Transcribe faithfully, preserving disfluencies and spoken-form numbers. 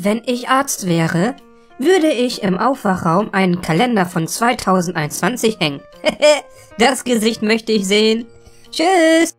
Wenn ich Arzt wäre, würde ich im Aufwachraum einen Kalender von zweitausendeinundzwanzig hängen. Das Gesicht möchte ich sehen. Tschüss!